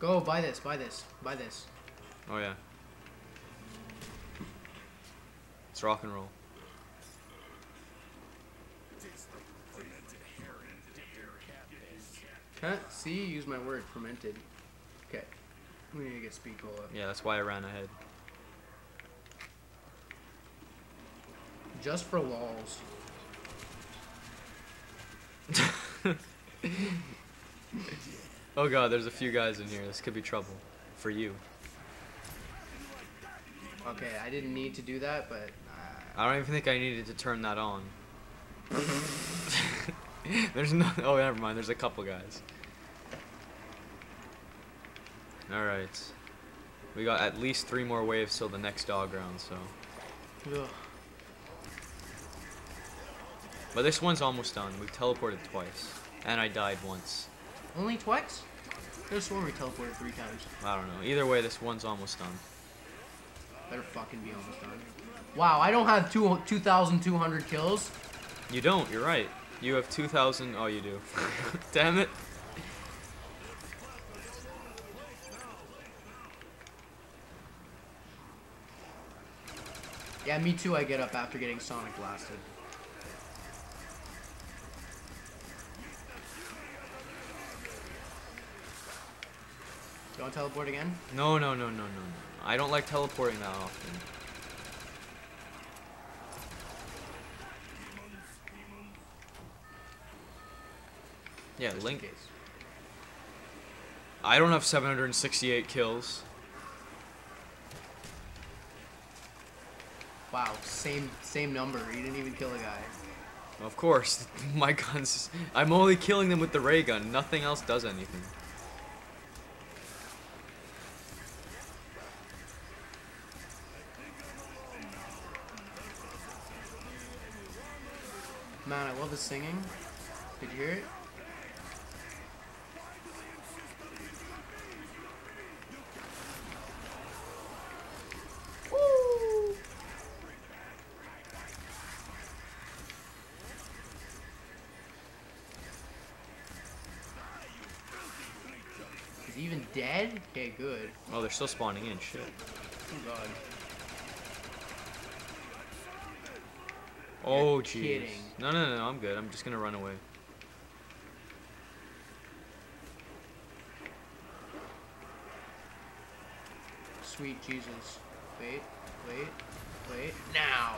Go, buy this, buy this, buy this. Oh yeah. It's rock and roll. Huh? See, use my word, fermented. Okay. We need to get Speed Cola. Yeah, that's why I ran ahead. Just for lols. Oh god, there's a few guys in here. This could be trouble. For you. Okay, I didn't need to do that, but... I don't even think I needed to turn that on. There's no... Oh, never mind. There's a couple guys. Alright. We got at least 3 more waves till the next dog round, so... Ugh. But this one's almost done. We've teleported twice. And I died once. Only twice? There's one we teleported 3 times. I don't know. Either way, this one's almost done. Better fucking be almost done. Wow, I don't have 2,200 kills. You don't, you're right. You have 2,000... Oh, you do. Damn it. Yeah, me too, I get up after getting Sonic blasted. Do you want to teleport again? No, no, no, no, no, no. I don't like teleporting that often. Yeah, just Link. I don't have 768 kills. Wow, same number. You didn't even kill a guy. Of course, my guns. I'm only killing them with the ray gun. Nothing else does anything. Man, I love the singing. Did you hear it? Even dead? Okay, good. Oh, they're still spawning in. Shit. Oh, God. Oh, jeez. No, no, no, I'm good. I'm just gonna run away. Sweet Jesus. Wait, wait, wait. Now!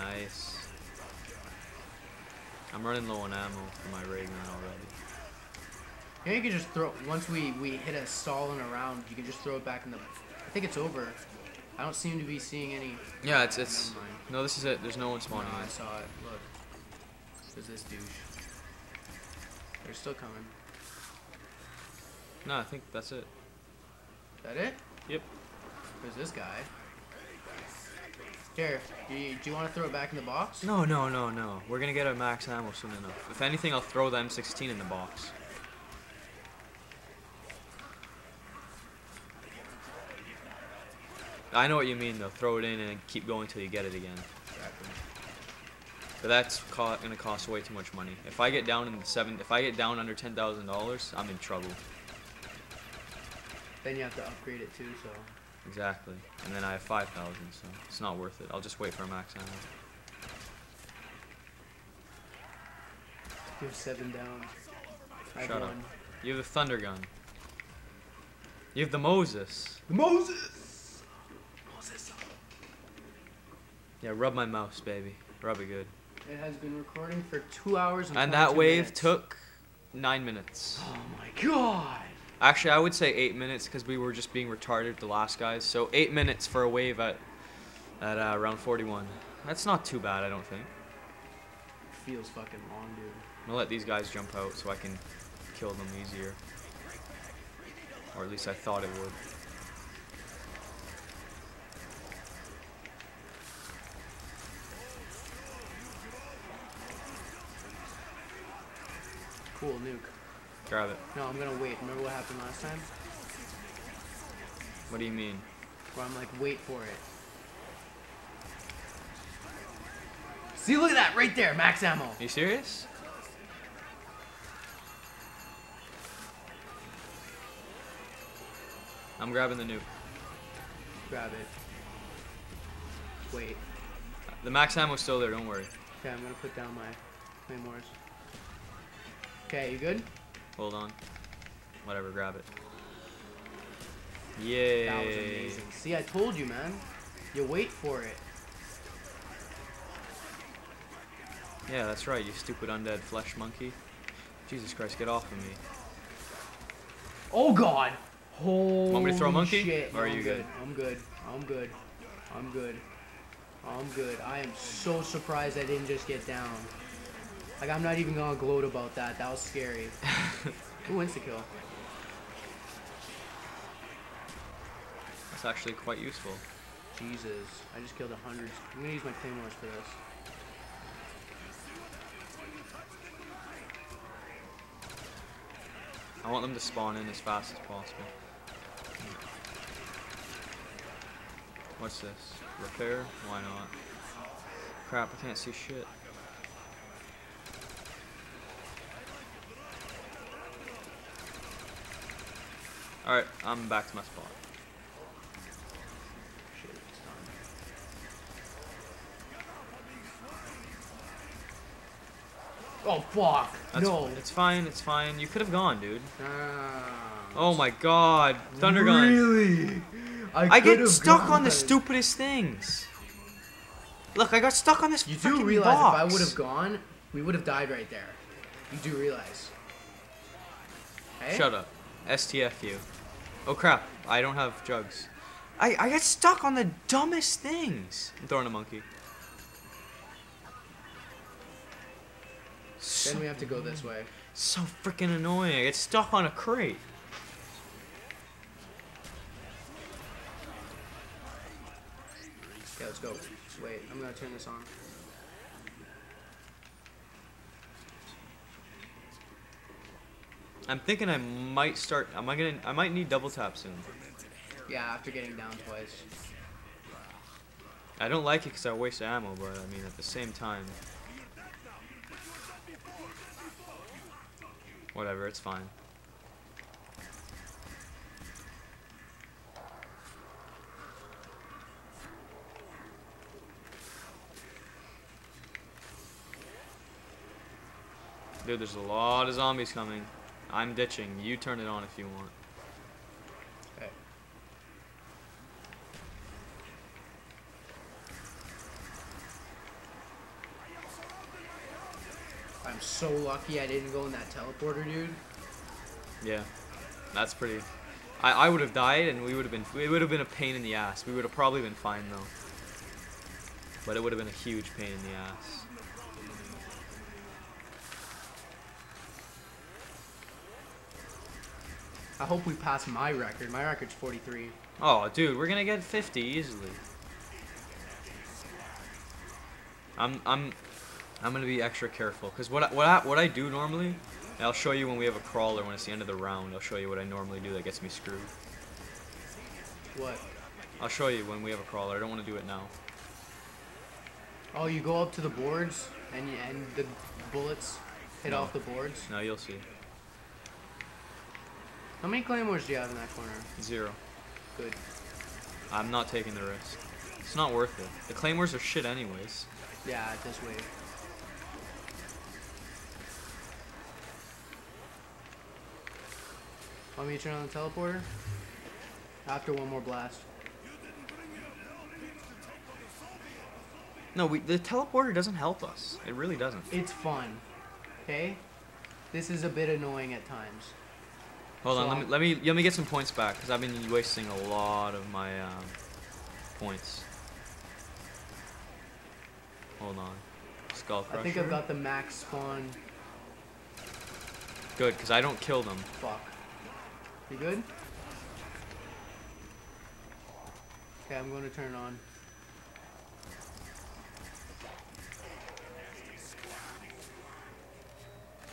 Nice. I'm running low on ammo for my ray gun already. Maybe you can just throw, once we hit a stall in a round, you can just throw it back in the, I think it's over. I don't seem to be seeing any. Yeah, it's, no, this is it. There's no one spawning. No, I saw it. Look. There's this douche. They're still coming. No, I think that's it. Is that it? Yep. There's this guy. Here, do you want to throw it back in the box? No, no, no, no. We're going to get a max ammo soon enough. If anything, I'll throw the M16 in the box. I know what you mean though, throw it in and keep going till you get it again. Exactly. But that's gonna cost way too much money. If I get down in if I get down under $10,000, I'm in trouble. Then you have to upgrade it too, so. Exactly. And then I have 5,000, so it's not worth it. I'll just wait for a max ammo. You have 7 down. I have 1. You have the Thunder Gun. You have the Moses. The Moses! Yeah, rub my mouse, baby. Rub it good. It has been recording for 2 hours and that wave minutes. Took 9 minutes. Oh my god! Actually, I would say 8 minutes because we were just being retarded with the last guys. So 8 minutes for a wave at round 41. That's not too bad, I don't think. Feels fucking long, dude. I'm gonna let these guys jump out so I can kill them easier. Or at least I thought it would. Cool, nuke. Grab it. No, I'm gonna wait. Remember what happened last time? What do you mean? Where I'm like, wait for it. See, look at that right there, max ammo. Are you serious? I'm grabbing the nuke. Grab it. Wait. The max ammo's still there, don't worry. Okay, I'm gonna put down my claymores. Okay, you good? Hold on. Whatever, grab it. Yay. That was amazing. See, I told you, man. You wait for it. Yeah, that's right, you stupid undead flesh monkey. Jesus Christ, get off of me. Oh god! Holy want me to throw a monkey? Shit. Or are you good? I'm good. I'm good. I'm good. I'm good. I am so surprised I didn't just get down. Like, I'm not even gonna gloat about that. That was scary. Who wins the kill? That's actually quite useful. Jesus. I just killed 100. I'm gonna use my claymores for this. I want them to spawn in as fast as possible. What's this? Repair? Why not? Crap, I can't see shit. Alright, I'm back to my spot. Shit, it's time. Oh, fuck! That's no! It's fine, it's fine. You could have gone, dude. Oh my god. Thunder Gun! Really? I get stuck on the stupidest things. Look, I got stuck on this freaking box. You do realize if I would have gone, we would have died right there. You do realize. Hey? Shut up. STFU. Oh crap, I don't have jugs. I got stuck on the dumbest things. I'm throwing a monkey. Then we have to go this way. So freaking annoying. I get stuck on a crate. Yeah, let's go. Wait, I'm gonna turn this on. I'm thinking I might start. I might need double tap soon. Yeah, after getting down twice. I don't like it because I waste ammo, but I mean at the same time. Whatever, it's fine. Dude, there's a lot of zombies coming. I'm ditching. You turn it on if you want. Okay. I'm so lucky I didn't go in that teleporter, dude. Yeah, that's pretty. I would have died, and we would have been. It would have been a pain in the ass. We would have probably been fine though. But it would have been a huge pain in the ass. I hope we pass my record. My record's 43. Oh, dude, we're gonna get 50 easily. I'm gonna be extra careful because what I do normally, and I'll show you when we have a crawler when it's the end of the round. I'll show you what I normally do that gets me screwed. What? I'll show you when we have a crawler. I don't want to do it now. Oh, you go up to the boards and the bullets hit off the boards. No, you'll see. How many claymores do you have in that corner? 0. Good. I'm not taking the risk. It's not worth it. The claymores are shit anyways. Yeah, at this wave. Want me to turn on the teleporter? After one more blast. No, the teleporter doesn't help us. It really doesn't. It's fun. Okay? This is a bit annoying at times. Hold on, let me get some points back because I've been wasting a lot of my points. Hold on, skull crusher. I think I've got the max spawn. Good, because I don't kill them. Fuck. You good? Okay, I'm going to turn it on.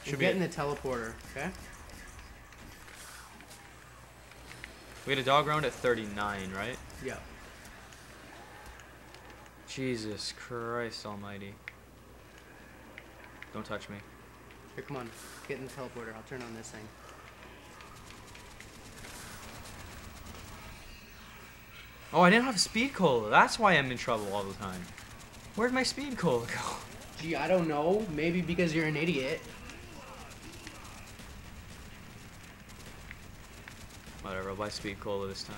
Should be getting the teleporter. Okay. We had a dog round at 39, right? Yeah. Jesus Christ almighty. Don't touch me. Here, come on. Get in the teleporter. I'll turn on this thing. Oh, I didn't have Speed Cola. That's why I'm in trouble all the time. Where'd my Speed Cola go? Gee, I don't know. Maybe because you're an idiot. Whatever, I'll buy Speed Cola this time.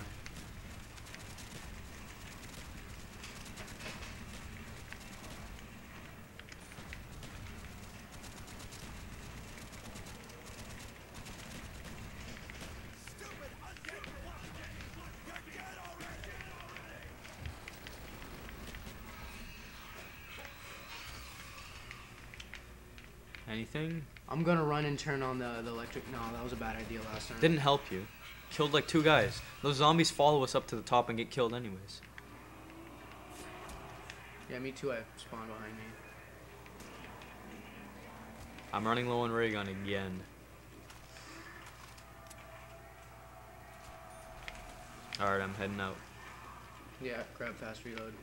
Anything? I'm gonna run and turn on the electric. No, that was a bad idea last time. Didn't help you. Killed like 2 guys. Those zombies follow us up to the top and get killed anyways. Yeah, me too. I spawned behind me. I'm running low on Ray Gun again. Alright, I'm heading out. Yeah, grab fast reload.